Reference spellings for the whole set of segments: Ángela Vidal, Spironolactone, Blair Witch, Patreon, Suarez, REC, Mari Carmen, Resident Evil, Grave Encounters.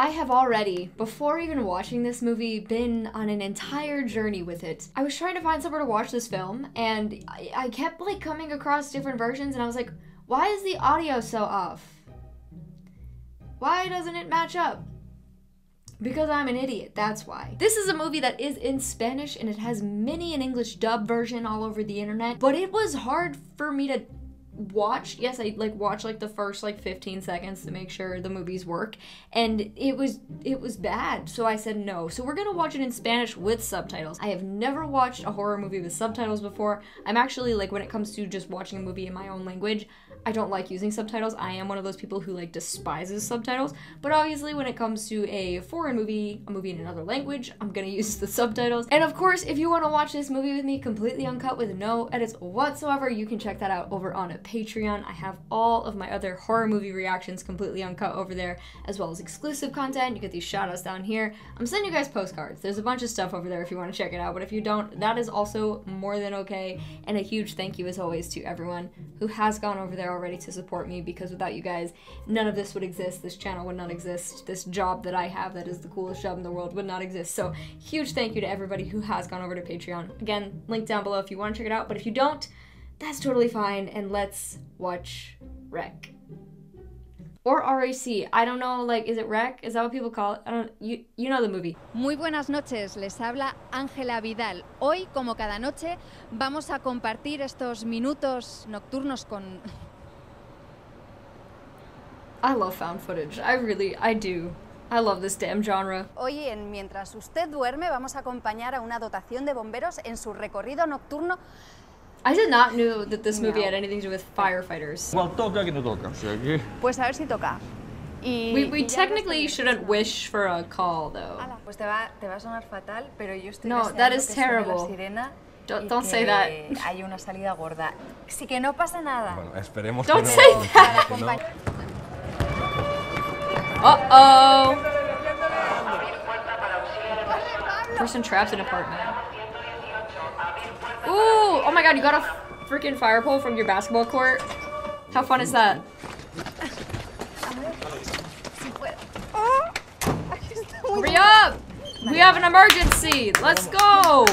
I have already, before even watching this movie, been on an entire journey with it. I was trying to find somewhere to watch this film, and I kept like coming across different versions, and I was like, why is the audio so off? Why doesn't it match up? Because I'm an idiot, that's why. This is a movie that is in Spanish, and it has many an English dub version all over the internet, but it was hard for me to watch. Yes, I like watched like the first like 15 seconds to make sure the movies work, and it was bad, so I said no. So we're gonna watch it in Spanish with subtitles. I have never watched a horror movie with subtitles before. I'm actually like, when it comes to just watching a movie in my own language, I don't like using subtitles. I am one of those people who like despises subtitles, but obviously when it comes to a foreign movie, a movie in another language, I'm gonna use the subtitles. And of course, if you want to watch this movie with me completely uncut with no edits whatsoever, you can check that out over on Patreon. I have all of my other horror movie reactions completely uncut over there, as well as exclusive content. You get these shout outs down here. I'm sending you guys postcards. There's a bunch of stuff over there if you want to check it out, but if you don't, that is also more than okay. And a huge thank you as always to everyone who has gone over there already to support me, because without you guys, none of this would exist. This channel would not exist. This job that I have, that is the coolest job in the world, would not exist. So huge thank you to everybody who has gone over to Patreon. Again, link down below if you want to check it out, but if you don't, that's totally fine, and let's watch REC. Or REC, I don't know, like, is it REC? Is that what people call it? I don't, you know the movie. Muy buenas noches, les habla Ángela Vidal. Hoy, como cada noche, vamos a compartir estos minutos nocturnos con... I love found footage, I do. I love this damn genre. Hoy, en Mientras Usted Duerme, vamos a acompañar a una dotación de bomberos en su recorrido nocturno. I did not know that this movie had anything to do with firefighters. Well, toca que no toca. Pues a ver si toca. We technically shouldn't wish for a call, though. Pues te va a sonar fatal, pero yo estoy deseando that is terrible. Don't say that. Hay una salida gorda. Sí que no pasa nada. Bueno, esperemos que no. Don't say that. Uh-oh. Person trapped in apartment. Ooh! Oh my god, you got a freaking fire pole from your basketball court? How fun is that? Hurry up! We have an emergency! Let's go!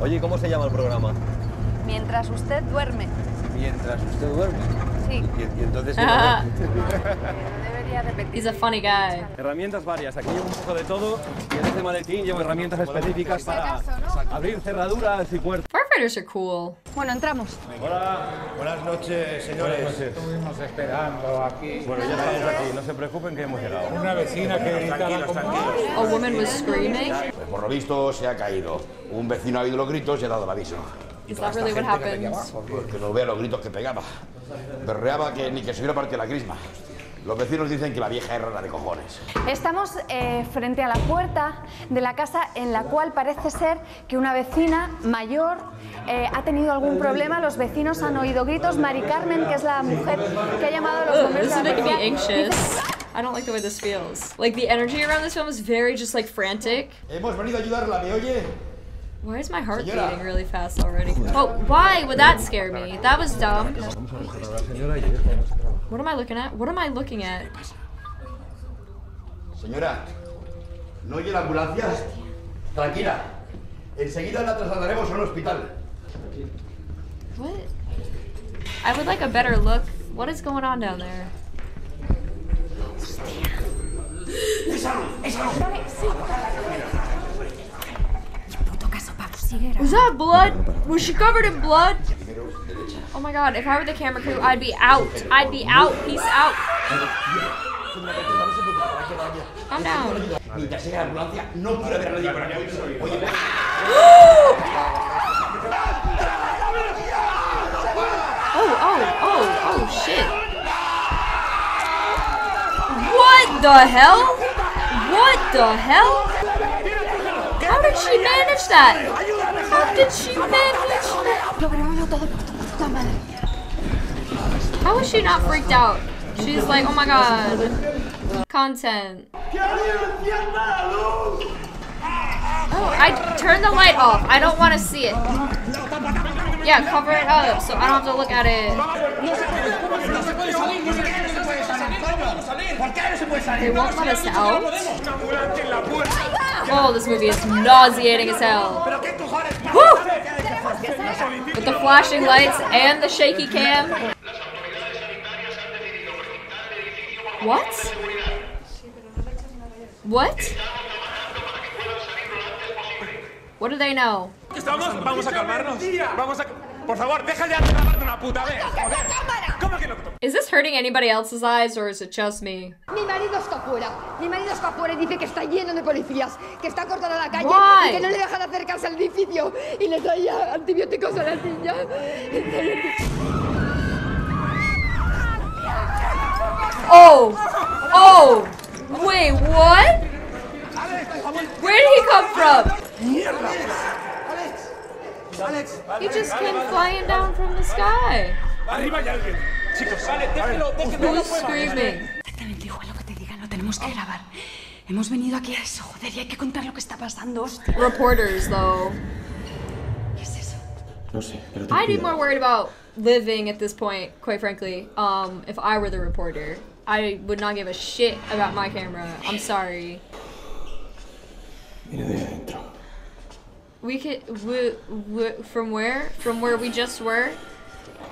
Oye, ¿cómo se llama el programa? Mientras usted duerme. Mientras usted duerme. Sí. Y entonces... He's a funny guy. Herramientas varias. Aquí llevo un poco de todo. Y en este maletín llevo herramientas específicas para abrir cerraduras y puertas. Firefighters are cool. Bueno, entramos. Hola. Buenas noches, señores. Buenas noches. Estuvimos esperando aquí. Bueno, ya estamos aquí. No se preocupen que hemos llegado. Una vecina que gritaba como... A woman was screaming. Pues por lo visto se ha caído. Un vecino ha oído los gritos y ha dado el aviso. Is that really what happens? Porque no vea los gritos que pegaba. Berreaba que ni que se hubiera partido la crisma. Los vecinos dicen que la vieja es rara de cojones. Estamos frente a la puerta de la casa en la cual parece ser que una vecina mayor ha tenido algún problema. Los vecinos han oído gritos. Mari Carmen, que es la mujer que ha llamado a los bomberos. This is making me anxious. I don't like the way this feels. Like the energy around this film is very just like frantic. Hemos venido a ayudarla, ¿me oye? Why is my heart beating really fast already? Oh, why would that scare me? That was dumb. What am I looking at? What am I looking at? Señora, ¿no oye la ambulancia? Tranquila. Enseguida la trasladaremos a un hospital. What? I would like a better look. What is going on down there? Was that blood? Was she covered in blood? Oh my god, if I were the camera crew, I'd be out. I'd be out. Peace out. Calm down. Oh, shit. What the hell? What the hell? How did she manage that? How did she manage that? How is she not freaked out? She's like, oh my god. Content. Oh, I turned the light off. I don't want to see it. Yeah, cover it up so I don't have to look at it. Okay, walk by myself. Oh, this movie is nauseating as hell. Woo! With the flashing lights and the shaky cam. What? What? What do they know? Is this hurting anybody else's eyes or is it just me? Why? Oh! Oh! Wait, what? Where did he come from? He just came flying down from the sky. Who's screaming? Reporters, though. I'd be more worried about living at this point, quite frankly. If I were the reporter, I would not give a shit about my camera. I'm sorry. We could. From where? From where we just were?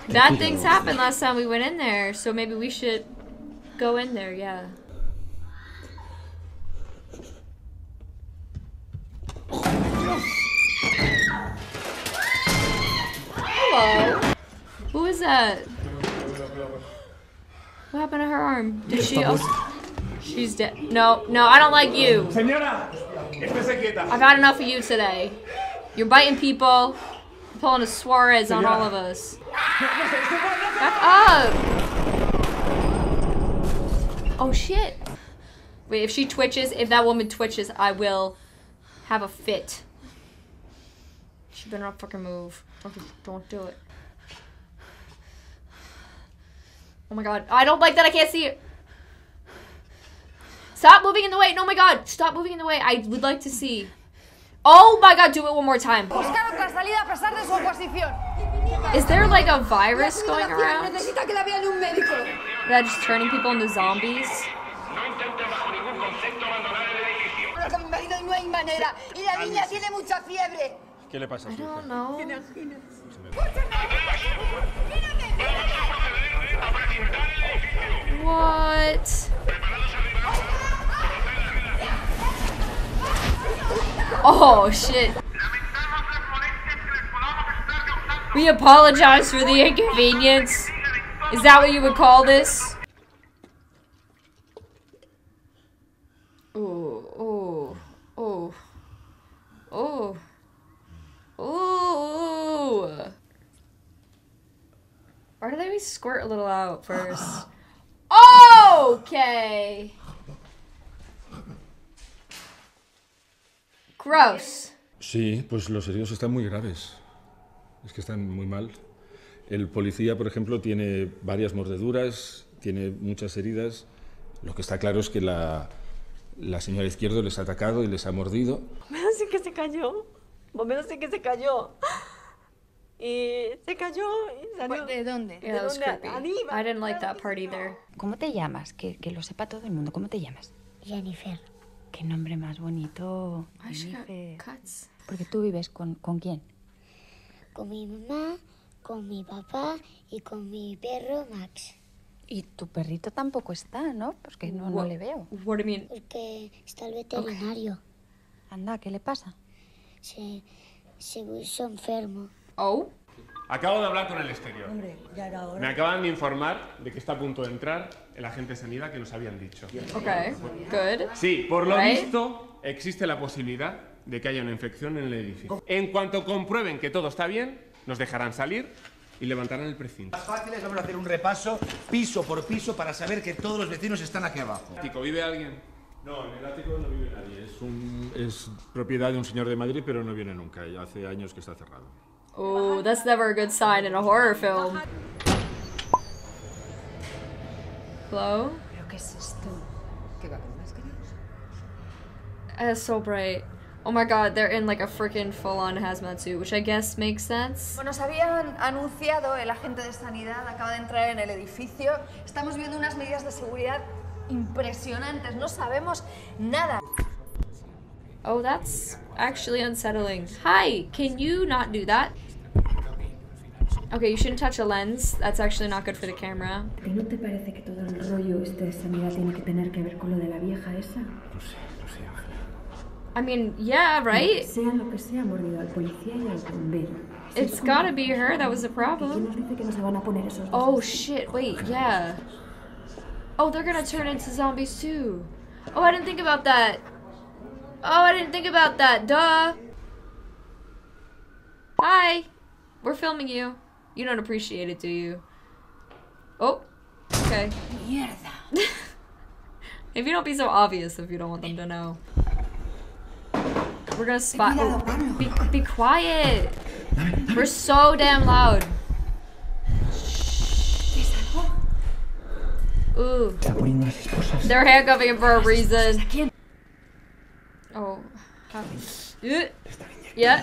Bad things happened last time we went in there, so maybe we should go in there, yeah. Hello. Who is that? What happened to her arm? Did she? Oh, she's dead. No, no, I don't like you. I've had enough of you today. You're biting people, you're pulling a Suarez on all of us. Back up! Oh shit! Wait, if she twitches, if that woman twitches, I will have a fit. She better not fucking move. Don't do it. Oh my god. I don't like that I can't see it. Stop moving in the way. No, my god. Stop moving in the way. I would like to see. Oh my god. Do it one more time. Is there like a virus going around? That's just turning people into zombies? I don't know. What? Oh, shit. We apologize for the inconvenience. Is that what you would call this? Ooh, ooh, ooh, ooh. Ooh! Why did they squirt a little out first? Okay! Gross. Sí, pues los heridos están muy graves. Es que están muy mal. El policía, por ejemplo, tiene varias mordeduras, tiene muchas heridas. Lo que está claro es que la señora izquierdo les ha atacado y les ha mordido. Así que se cayó. Bombero sí que se cayó. Y se cayó y salió. ¿De dónde? Yeah, I didn't like that part either. ¿Cómo te llamas? Que lo sepa todo el mundo. ¿Cómo te llamas? Jennifer. Qué nombre más bonito. Jennifer. Porque tú vives con quién? Con mi mamá, con mi papá y con mi perro Max. Y tu perrito tampoco está, ¿no? Porque no le veo. What do you mean? Porque está el veterinario. Okay. Anda, ¿qué le pasa? Se puso enfermo. Oh. Acabo de hablar con el exterior. Hombre, ya era hora. Me acaban de informar de que está a punto de entrar el agente de sanidad que nos habían dicho. Okay, good. Sí, por lo visto existe la posibilidad de que haya una infección en el edificio. En cuanto comprueben que todo está bien, nos dejarán salir y levantarán el precinto. Más fácil es, vamos a hacer un repaso piso por piso para saber que todos los vecinos están aquí abajo. Tico, ¿vive alguien? No, en el ático no vive nadie. Es propiedad de un señor de Madrid, pero no viene nunca. Hace años que está cerrado. Oh, that's never a good sign in a horror film. Hello? ¿Pero qué es esto? ¿Qué va con máscaras? That's so bright. Oh my god, they're in like a freaking full-on hazmat suit, which I guess makes sense. Bueno, nos habían anunciado, el agente de sanidad acaba de entrar en el edificio. Estamos viendo unas medidas de seguridad impresionantes. No sabemos nada. Oh, that's actually unsettling. Hi, can you not do that? Okay, you shouldn't touch a lens. That's actually not good for the camera. ¿No te parece que todo el rollo este de sanidad tiene que tener que ver con lo de la vieja esa? No sé, Ángela. I mean, yeah, right? Sea lo que sea, mordido al policía y al bombero. It's gotta be her that was the problem. Oh shit, wait, yeah. Oh, they're gonna turn into zombies too. Oh, I didn't think about that. Duh. Hi. We're filming you. You don't appreciate it, do you? Oh. Okay. Mierda. Maybe don't be so obvious if you don't want them to know. We're gonna spot- oh, be quiet! We're so damn loud. Ooh. They're handcuffing him for a reason. Oh. Yeah?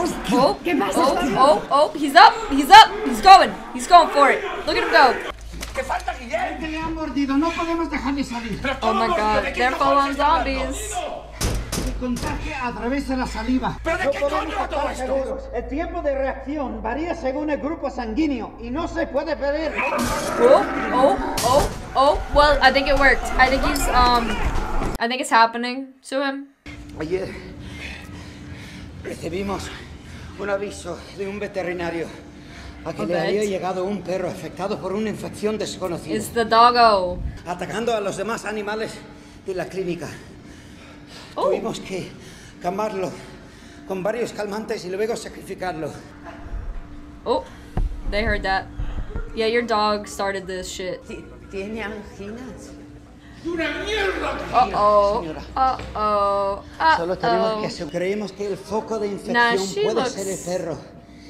Oh, he's up, he's going for it. Look at him go. Oh my god, they're full on zombies. Oh, well, I think it worked. I think it's happening to him. Ayer recibimos un aviso de un veterinario a que le había llegado un perro afectado por una infección desconocida. It's the doggo. Atacando a los demás animales de la clínica. Oh. Tuvimos que calmarlo con varios calmantes y luego sacrificarlo. Oh, they heard that. Yeah, your dog started this shit. Tiene anginas. Uh-oh. Creemos que el foco de infección puede ser el perro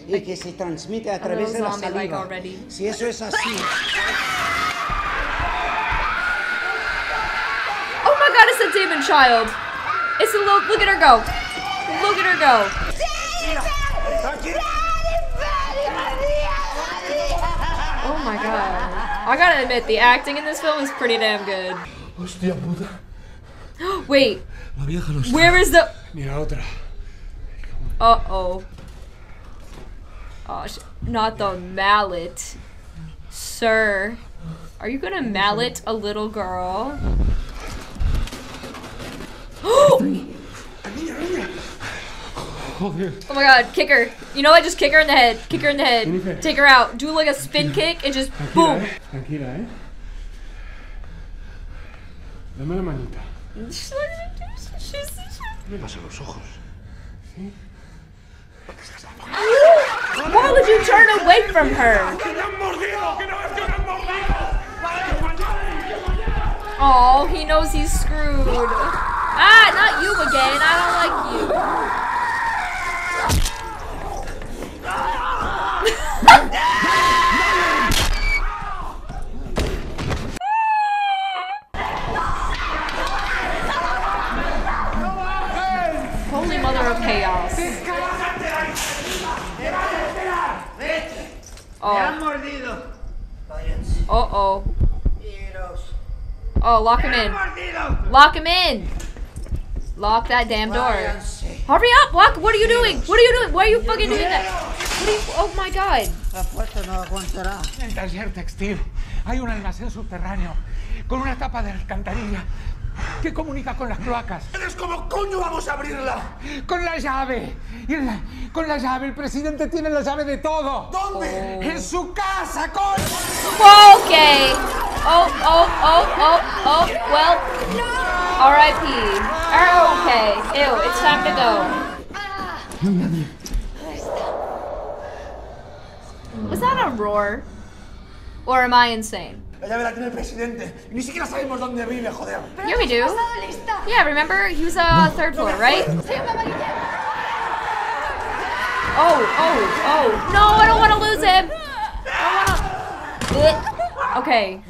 y que se transmite a través de la saliva. Si eso es así. Oh my god, it's a demon child. It's a little, look at her go. Look at her go. Oh my god. I gotta admit, the acting in this film is pretty damn good. Hostia puta. Wait. La vieja no está. Where is the... Ni la otra. Uh-oh. Oh, not the mallet. Sir. Are you gonna mallet a little girl? Oh my god, kick her. You know what, just kick her in the head. Kick her in the head. Take her out. Do like a spin kick and just boom. Tranquila, eh. Dame la manita. Me pasan los ojos. Why would you turn away from her? Oh, he knows he's screwed. Ah, not you again. I don't like you. Holy mother of chaos. Oh. Uh-oh. Oh, lock him in. Lock him in. Lock that damn door. Hurry up, lock. What are you doing? What are you doing? Why are you fucking doing that? What are you, oh my god. La puerta no aguantará. El taller textil. Hay un almacén subterráneo con una tapa de alcantarilla que comunica con las cloacas. ¿Eres como coño vamos a abrirla? Con la llave. Con la llave. El presidente tiene la llave de todo. ¿Dónde? Oh. En su casa, coño. Okay. Oh. Well. R.I.P. Oh, okay. Ew. It's time to go. Was that a roar? Or am I insane? Yeah, we do. Yeah, remember? He was third floor, right? Oh. No, I don't want to lose him. Okay.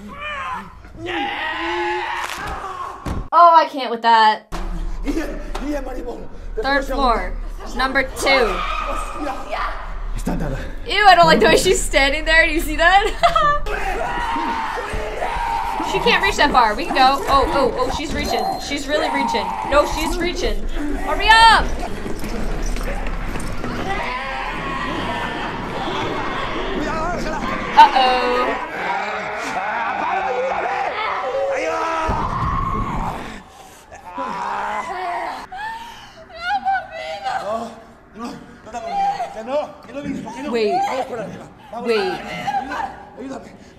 Oh, I can't with that. Third floor. Number 2. Ew, I don't like the way she's standing there. You see that? She can't reach that far. We can go. Oh, oh, oh, she's reaching. She's really reaching. No, she's reaching. Hurry up! Uh-oh. Wait,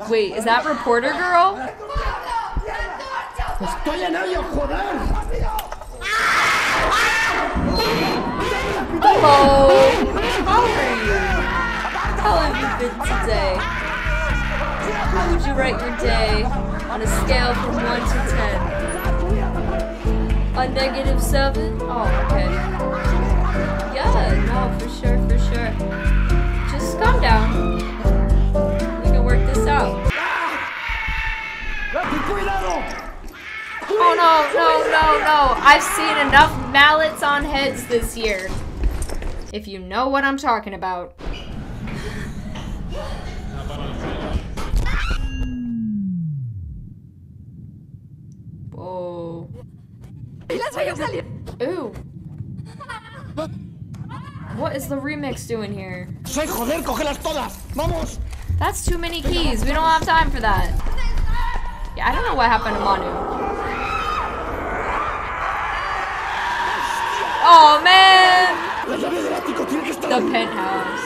wait, is that reporter girl? Oh, how have you been today? How would you rate your day on a scale from 1 to 10? A -7? Oh, okay. Yeah, no, for sure, for sure. Calm down. We can work this out. Oh no, no, no, no. I've seen enough mallets on heads this year. If you know what I'm talking about. Whoa. Ooh. What is the remix doing here? That's too many keys. We don't have time for that. Yeah, I don't know what happened to Manu. Oh, man! The penthouse.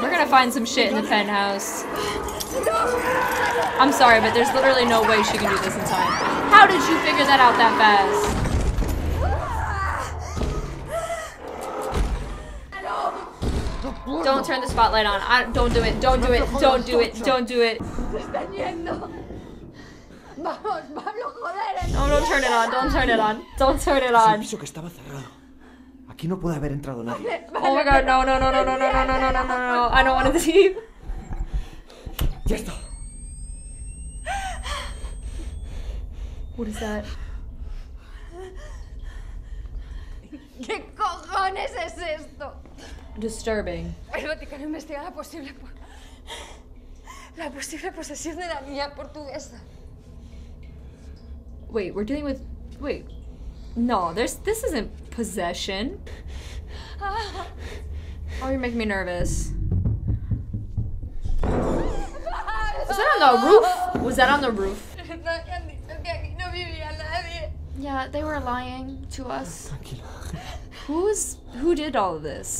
We're gonna find some shit in the penthouse. I'm sorry, but there's literally no way she can do this in time. How did you figure that out that fast? Don't turn the spotlight on. Don't do it. Don't do it. Don't do it. Don't do it. No, don't turn it on. Don't turn it on. Don't turn it on. Oh my god, no, no, no, no, no, no, no, no, no, no, no. I don't want to leave. What is that? ¿Qué cojones es esto? Disturbing. Wait, we're dealing with. Wait. No, this isn't possession. Oh, you're making me nervous. Was that on the roof? Was that on the roof? Yeah, they were lying to us. Who did all of this?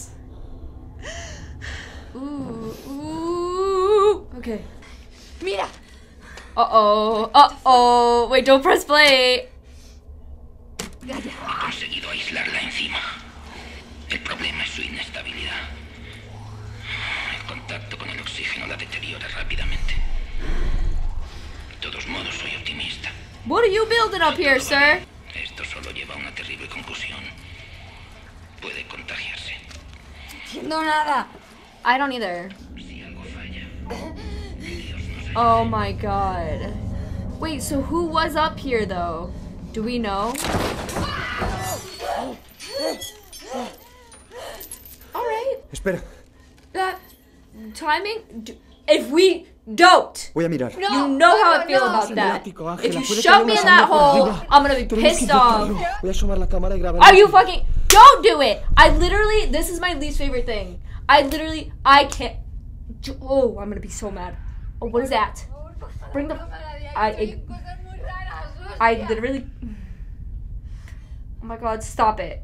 Ooh, ooh. Okay. Mira. Uh-oh. Uh-oh. Wait, don't press play. Conseguido aislarla encima. El problema es su inestabilidad. El contacto con el oxígeno la deteriora rápidamente. De todos modos, soy optimista. What are you building up here, sir? Esto solo lleva una terrible confusión. Puede contagiarse. No nada. I don't either. Oh my god. Wait, so who was up here though? Do we know? Alright. Espera. That timing? If we don't! No, you know how I feel about that. If you shove me in that hole, I'm gonna be pissed off. Are you fucking. Don't do it! I literally. This is my least favorite thing. I can't. Oh, I'm gonna be so mad. Oh, what is that? Bring the. I literally. Oh my god, stop it.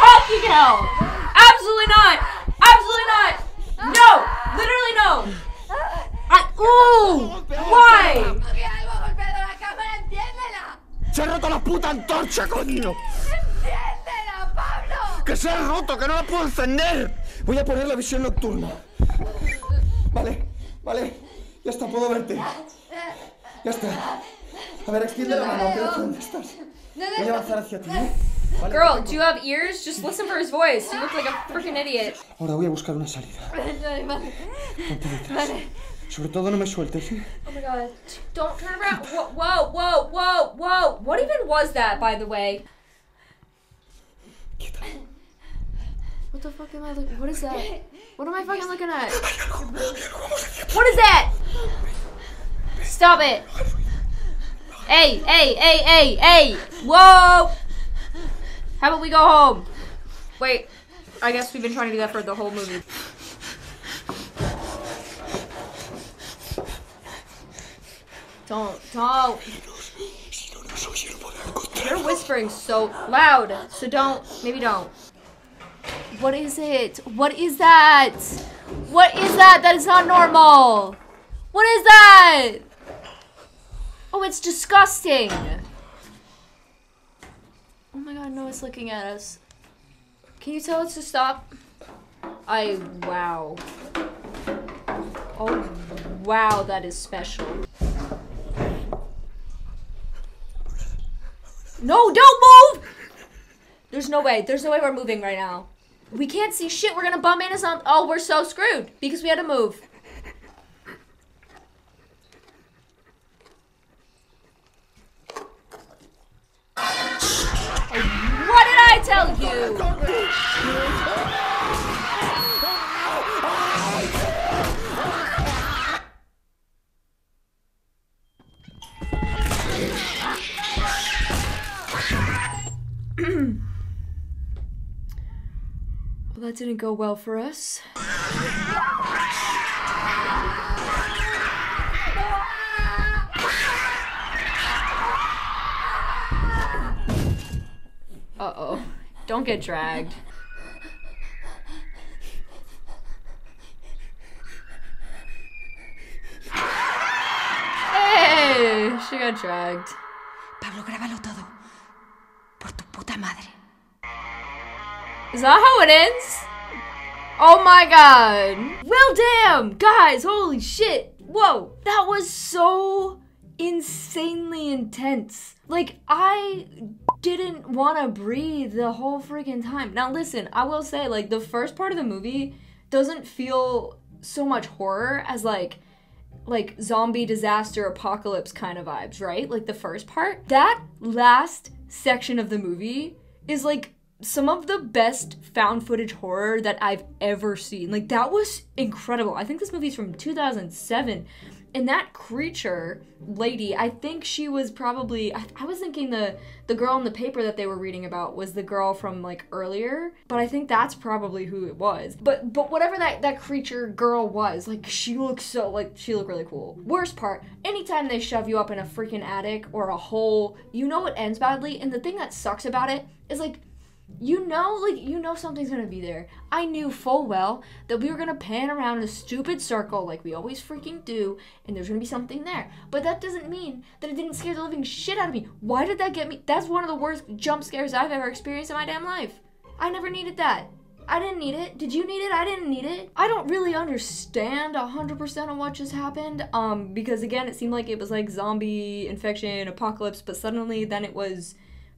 Fucking hell! Absolutely not! Absolutely not! No! Literally no! Ooh! Why? Se ha roto la puta antorcha, coño. Que se ha roto, que no la puedo encender. Voy a poner la visión nocturna. Vale, vale. Ya está, puedo verte. Ya está. A ver, extiende la mano. ¿Dónde estás? Voy a avanzar hacia ti, ¿eh? Girl, do you have ears? Just listen for his voice. You look like a freaking idiot. Ahora voy a buscar una salida. Vale. Sobre todo no me sueltes, ¿eh? Oh my god. Don't turn around. Whoa, whoa, whoa, whoa. What even was that, by the way? What the fuck am I looking at? What is that? What am I fucking looking at? What is that? Stop it. Hey, hey, hey, hey, hey. Whoa. How about we go home? Wait, I guess we've been trying to do that for the whole movie. Don't. They're whispering so loud, so don't, maybe don't. What is it? What is that? What is that? That is not normal. What is that? Oh, it's disgusting. Oh my god, no, it's looking at us. Can you tell us to stop? Wow. Oh, wow, that is special. No, don't move! There's no way we're moving right now. We can't see shit, we're gonna bump into something. Oh, we're so screwed, because we had to move. What did I tell you? Well, that didn't go well for us. Uh-oh. Don't get dragged. Hey! She got dragged. Pablo, grábalo todo. Por tu puta madre. Is that how it ends? Oh my god. Well, damn! Guys, holy shit. Whoa. That was so insanely intense. Like, I didn't want to breathe the whole freaking time. Now listen, I will say, like, the first part of the movie doesn't feel so much horror as like zombie disaster apocalypse kind of vibes, right? Like the first part. That last section of the movie is like some of the best found footage horror that I've ever seen. Like, that was incredible. I think this movie's from 2007. And that creature lady, I think she was probably, I was thinking the girl in the paper that they were reading about was the girl from like earlier, but I think that's probably who it was. But whatever that creature girl was, like, she looked really cool. Worst part, anytime they shove you up in a freaking attic or a hole, you know it ends badly. And the thing that sucks about it is, like, you know something's gonna be there. I knew full well that we were gonna pan around in a stupid circle like we always freaking do, and there's gonna be something there. But that doesn't mean that it didn't scare the living shit out of me. Why did that get me? That's one of the worst jump scares I've ever experienced in my damn life. I never needed that. I didn't need it. Did you need it? I didn't need it. I don't really understand 100% of what just happened, because again, it seemed like it was like zombie infection, apocalypse, but suddenly then it was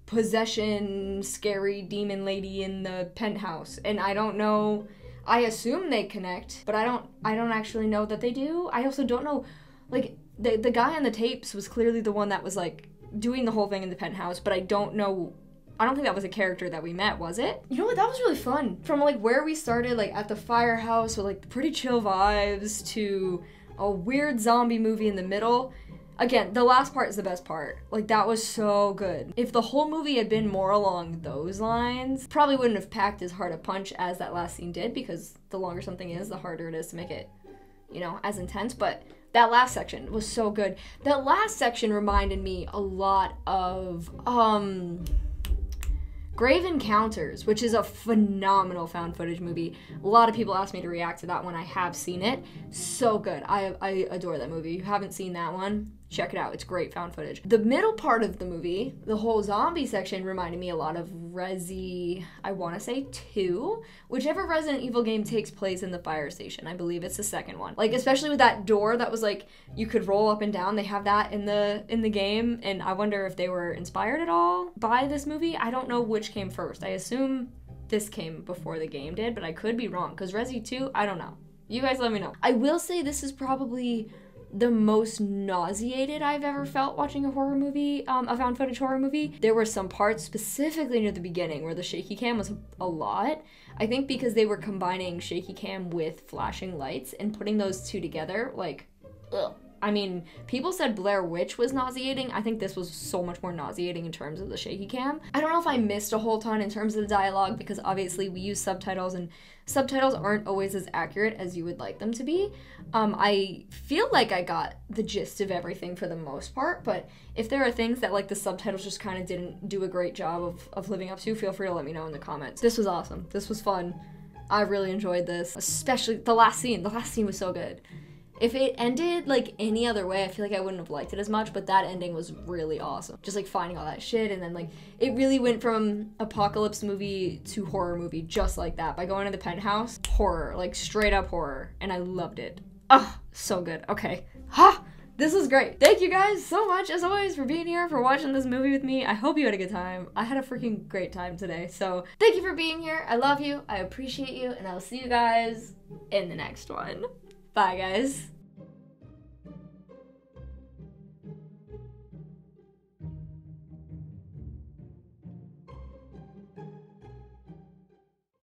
possession, scary demon lady in the penthouse, and I don't know. I assume they connect, but I don't actually know that they do. I also don't know, like, the guy on the tapes was clearly the one that was like doing the whole thing in the penthouse, but I don't think that was a character that we met, was it? You know what, that was really fun. From like where we started, like at the firehouse with like pretty chill vibes to a weird zombie movie in the middle. Again, the last part is the best part. Like, that was so good. If the whole movie had been more along those lines, probably wouldn't have packed as hard a punch as that last scene did, because the longer something is, the harder it is to make it, you know, as intense. But that last section was so good. That last section reminded me a lot of Grave Encounters, which is a phenomenal found footage movie. A lot of people asked me to react to that one. I have seen it. So good. I adore that movie. You haven't seen that one? Check it out. It's great found footage. The middle part of the movie, the whole zombie section, reminded me a lot of Resi, I want to say 2, whichever Resident Evil game takes place in the fire station. I believe it's the second one. Like, especially with that door that was like, you could roll up and down. They have that in the game. And I wonder if they were inspired at all by this movie. I don't know which came first. I assume this came before the game did, but I could be wrong. Because Resi 2, I don't know. You guys let me know. I will say this is probably the most nauseated I've ever felt watching a horror movie, a found footage horror movie. There were some parts specifically near the beginning where the shaky cam was a lot. I think because they were combining shaky cam with flashing lights and putting those two together, like, ugh. I mean, people said Blair Witch was nauseating. I think this was so much more nauseating in terms of the shaky cam. I don't know if I missed a whole ton in terms of the dialogue because obviously we use subtitles and subtitles aren't always as accurate as you would like them to be. I feel like I got the gist of everything for the most part, but if there are things that like the subtitles just kind of didn't do a great job of living up to, feel free to let me know in the comments. This was awesome. This was fun. I really enjoyed this, especially the last scene. The last scene was so good. If it ended like any other way, I feel like I wouldn't have liked it as much, but that ending was really awesome. Just like finding all that shit, and then like, it really went from apocalypse movie to horror movie just like that. By going to the penthouse, horror, like straight up horror, and I loved it. Oh, so good, okay. Ha! This was great. Thank you guys so much, as always, for being here, for watching this movie with me. I hope you had a good time. I had a freaking great time today, so thank you for being here. I love you, I appreciate you, and I'll see you guys in the next one. Bye, guys.